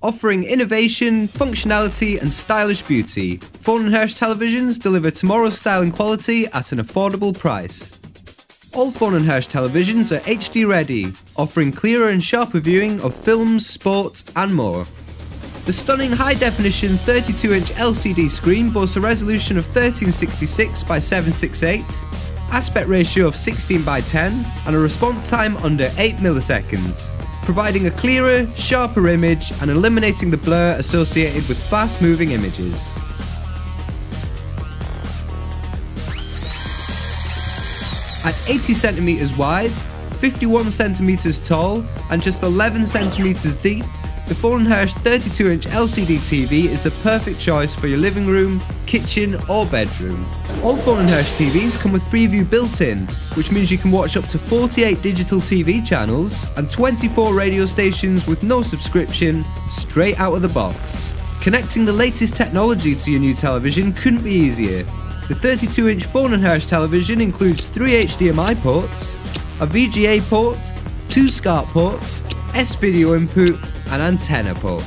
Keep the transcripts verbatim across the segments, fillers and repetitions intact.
Offering innovation, functionality and stylish beauty, Foehn and Hirsch televisions deliver tomorrow's style and quality at an affordable price. All Foehn and Hirsch televisions are H D ready, offering clearer and sharper viewing of films, sport and more. The stunning high-definition thirty-two inch L C D screen boasts a resolution of thirteen sixty-six by seven sixty-eight, aspect ratio of sixteen by ten and a response time under eight milliseconds. Providing a clearer, sharper image and eliminating the blur associated with fast-moving images. At eighty centimeters wide, fifty-one centimeters tall and just eleven centimeters deep, the Foehn and Hirsch thirty-two inch L C D T V is the perfect choice for your living room, kitchen or bedroom. All Foehn and Hirsch T Vs come with Freeview built-in, which means you can watch up to forty-eight digital T V channels and twenty-four radio stations with no subscription, straight out of the box. Connecting the latest technology to your new television couldn't be easier. The thirty-two inch Foehn and Hirsch television includes three H D M I ports, a V G A port, two SCART ports, S-video input, and antenna port.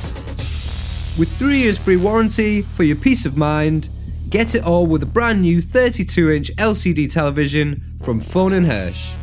With three years free warranty for your peace of mind, get it all with a brand new thirty-two inch L C D television from Foehn and Hirsch.